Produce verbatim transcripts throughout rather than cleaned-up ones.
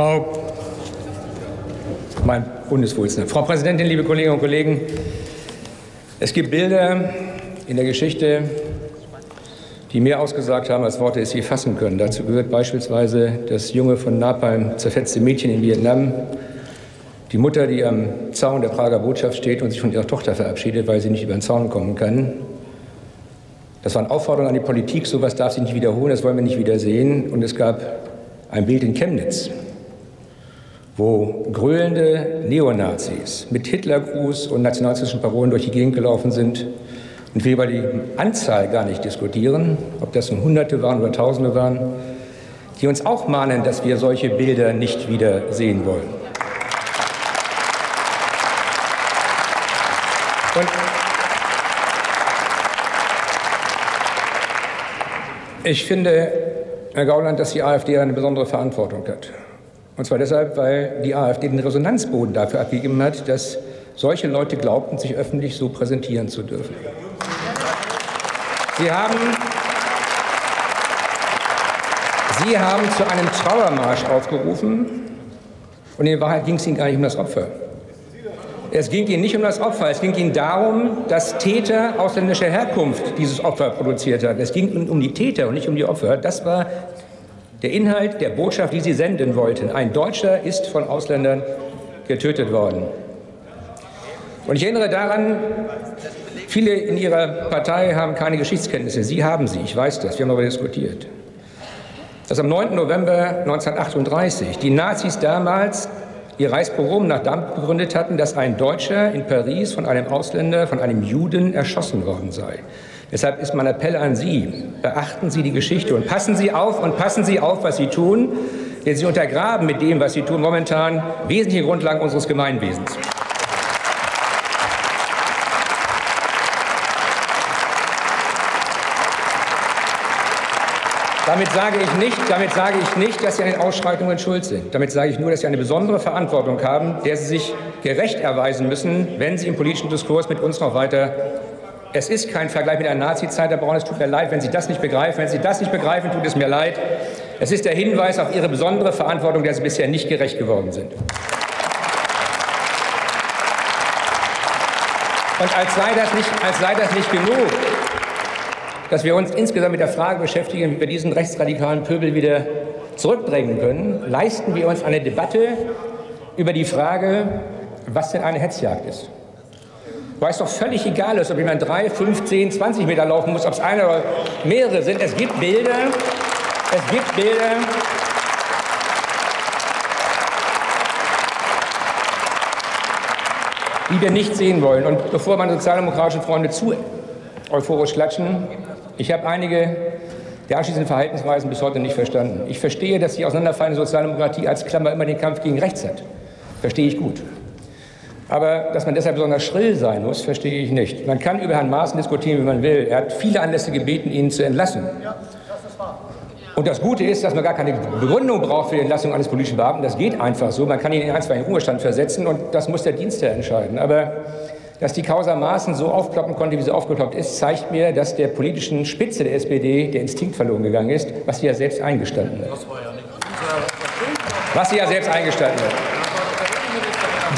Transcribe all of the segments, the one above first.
Frau, mein Bundesvorsitzender, Frau Präsidentin, liebe Kolleginnen und Kollegen, es gibt Bilder in der Geschichte, die mehr ausgesagt haben, als Worte es je fassen können. Dazu gehört beispielsweise das junge, von Napalm zerfetzte Mädchen in Vietnam, die Mutter, die am Zaun der Prager Botschaft steht und sich von ihrer Tochter verabschiedet, weil sie nicht über den Zaun kommen kann. Das waren Aufforderungen an die Politik, so etwas darf sich nicht wiederholen, das wollen wir nicht wiedersehen. Und es gab ein Bild in Chemnitz, wo gröhlende Neonazis mit Hitlergruß und nationalistischen Parolen durch die Gegend gelaufen sind. Und wir über die Anzahl gar nicht diskutieren, ob das nun Hunderte waren oder Tausende waren, die uns auch mahnen, dass wir solche Bilder nicht wieder sehen wollen. Und ich finde, Herr Gauland, dass die AfD eine besondere Verantwortung hat. Und zwar deshalb, weil die AfD den Resonanzboden dafür abgegeben hat, dass solche Leute glaubten, sich öffentlich so präsentieren zu dürfen. Sie haben, Sie haben zu einem Trauermarsch aufgerufen und in Wahrheit ging es Ihnen gar nicht um das Opfer. Es ging Ihnen nicht um das Opfer, es ging Ihnen darum, dass Täter ausländischer Herkunft dieses Opfer produziert hat. Es ging Ihnen um die Täter und nicht um die Opfer. Das war der Inhalt der Botschaft, die Sie senden wollten. Ein Deutscher ist von Ausländern getötet worden. Und ich erinnere daran, viele in Ihrer Partei haben keine Geschichtskenntnisse. Sie haben sie, ich weiß das, wir haben darüber diskutiert. Dass am neunten November neunzehnhundertachtunddreißig die Nazis damals ihr Reichspogrom nach Damp begründet hatten, dass ein Deutscher in Paris von einem Ausländer, von einem Juden erschossen worden sei. Deshalb ist mein Appell an Sie, beachten Sie die Geschichte und passen Sie auf und passen Sie auf, was Sie tun, denn Sie untergraben mit dem, was Sie tun, momentan wesentliche Grundlagen unseres Gemeinwesens. Damit sage ich nicht, damit sage ich nicht, dass Sie an den Ausschreitungen schuld sind. Damit sage ich nur, dass Sie eine besondere Verantwortung haben, der Sie sich gerecht erweisen müssen, wenn Sie im politischen Diskurs mit uns noch weiter. Es ist kein Vergleich mit der Nazi-Zeit, Herr Braun, es tut mir leid, wenn Sie das nicht begreifen. Wenn Sie das nicht begreifen, tut es mir leid. Es ist der Hinweis auf Ihre besondere Verantwortung, der Sie bisher nicht gerecht geworden sind. Und als sei das nicht, als sei das nicht genug, dass wir uns insgesamt mit der Frage beschäftigen, wie wir diesen rechtsradikalen Pöbel wieder zurückdrängen können, leisten wir uns eine Debatte über die Frage, was denn eine Hetzjagd ist. Weil es doch völlig egal ist, ob jemand drei, fünf, zehn, zwanzig Meter laufen muss, ob es einer oder mehrere sind. Es gibt Bilder, es gibt Bilder, die wir nicht sehen wollen. Und bevor meine sozialdemokratischen Freunde zu euphorisch klatschen, ich habe einige der anschließenden Verhaltensweisen bis heute nicht verstanden. Ich verstehe, dass die auseinanderfallende Sozialdemokratie als Klammer immer den Kampf gegen rechts hat. Verstehe ich gut. Aber dass man deshalb besonders schrill sein muss, verstehe ich nicht. Man kann über Herrn Maaßen diskutieren, wie man will. Er hat viele Anlässe gebeten, ihn zu entlassen. Und das Gute ist, dass man gar keine Begründung braucht für die Entlassung eines politischen Beamten. Das geht einfach so. Man kann ihn in ein, zwei in Ruhestand versetzen und das muss der Dienstherr entscheiden. Aber dass die Causa Maaßen so aufploppen konnte, wie sie aufgeploppt ist, zeigt mir, dass der politischen Spitze der S P D der Instinkt verloren gegangen ist, was sie ja selbst eingestanden hat. Was sie ja selbst eingestanden hat.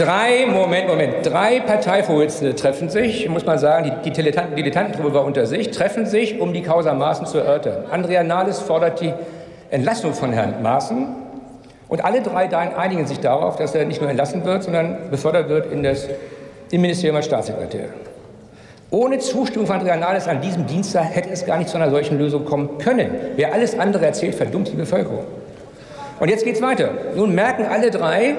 Drei, Moment, Moment, drei Parteivorsitzende treffen sich, muss man sagen, die, die Dilettantentruppe war unter sich, treffen sich, um die Causa Maaßen zu erörtern. Andrea Nahles fordert die Entlassung von Herrn Maaßen und alle drei einigen sich darauf, dass er nicht nur entlassen wird, sondern befördert wird in das im Ministerium als Staatssekretär. Ohne Zustimmung von Andrea Nahles an diesem Dienstag hätte es gar nicht zu einer solchen Lösung kommen können. Wer alles andere erzählt, verdummt die Bevölkerung. Und jetzt geht's weiter. Nun merken alle drei,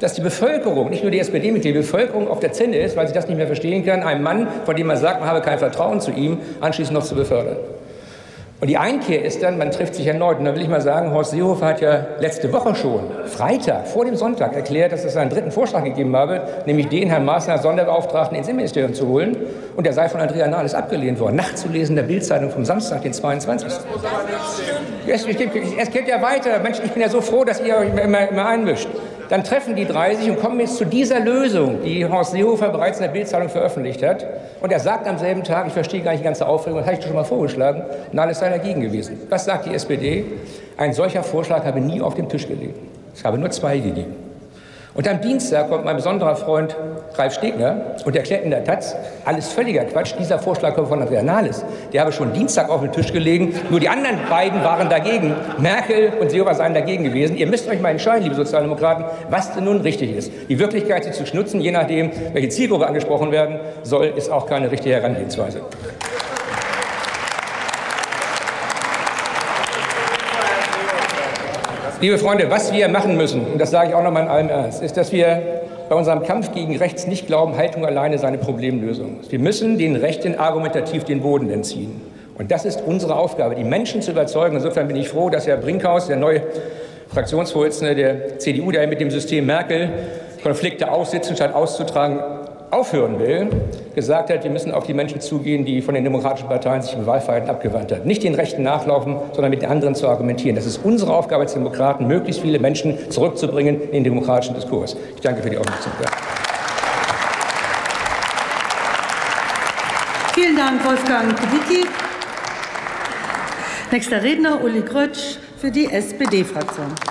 dass die Bevölkerung, nicht nur die S P D-Mitglieder, die Bevölkerung auf der Zinne ist, weil sie das nicht mehr verstehen kann, einen Mann, von dem man sagt, man habe kein Vertrauen zu ihm, anschließend noch zu befördern. Und die Einkehr ist dann, man trifft sich erneut. Und da will ich mal sagen, Horst Seehofer hat ja letzte Woche schon, Freitag, vor dem Sonntag, erklärt, dass es einen dritten Vorschlag gegeben habe, nämlich den, Herrn Maaßen als Sonderbeauftragten ins Innenministerium zu holen. Und der sei von Andrea Nahles abgelehnt worden. Nachzulesen in der Bildzeitung vom Samstag, den zweiundzwanzigsten Es, es geht ja weiter. Mensch, ich bin ja so froh, dass ihr euch immer, immer einmischt. Dann treffen die drei sich und kommen jetzt zu dieser Lösung, die Horst Seehofer bereits in der Bildzeitung veröffentlicht hat. Und er sagt am selben Tag, ich verstehe gar nicht die ganze Aufregung, das habe ich schon mal vorgeschlagen, und alles sei dagegen gewesen. Was sagt die S P D? Ein solcher Vorschlag habe nie auf dem Tisch gelegen. Es habe nur zwei gegeben. Und am Dienstag kommt mein besonderer Freund Ralf Stegner und erklärt in der Taz, alles völliger Quatsch, dieser Vorschlag kommt von Andrea Nahles. Der habe schon Dienstag auf den Tisch gelegen, nur die anderen beiden waren dagegen. Merkel und Seehofer seien dagegen gewesen. Ihr müsst euch mal entscheiden, liebe Sozialdemokraten, was denn nun richtig ist. Die Wirklichkeit, sie zu schnitzen, je nachdem, welche Zielgruppe angesprochen werden soll, ist auch keine richtige Herangehensweise. Liebe Freunde, was wir machen müssen, und das sage ich auch nochmal in allem Ernst, ist, dass wir bei unserem Kampf gegen rechts nicht glauben, Haltung alleine sei eine Problemlösung. Wir müssen den Rechten argumentativ den Boden entziehen. Und das ist unsere Aufgabe, die Menschen zu überzeugen. Insofern bin ich froh, dass Herr Brinkhaus, der neue Fraktionsvorsitzende der C D U, der mit dem System Merkel Konflikte aussitzen statt auszutragen, aufhören will, gesagt hat, wir müssen auf die Menschen zugehen, die von den demokratischen Parteien sich im Wahlverhalten abgewandt haben. Nicht den Rechten nachlaufen, sondern mit den anderen zu argumentieren. Das ist unsere Aufgabe als Demokraten, möglichst viele Menschen zurückzubringen in den demokratischen Diskurs. Ich danke für die Aufmerksamkeit. Vielen Dank, Wolfgang Kubicki. Nächster Redner, Uli Grötzsch für die S P D-Fraktion.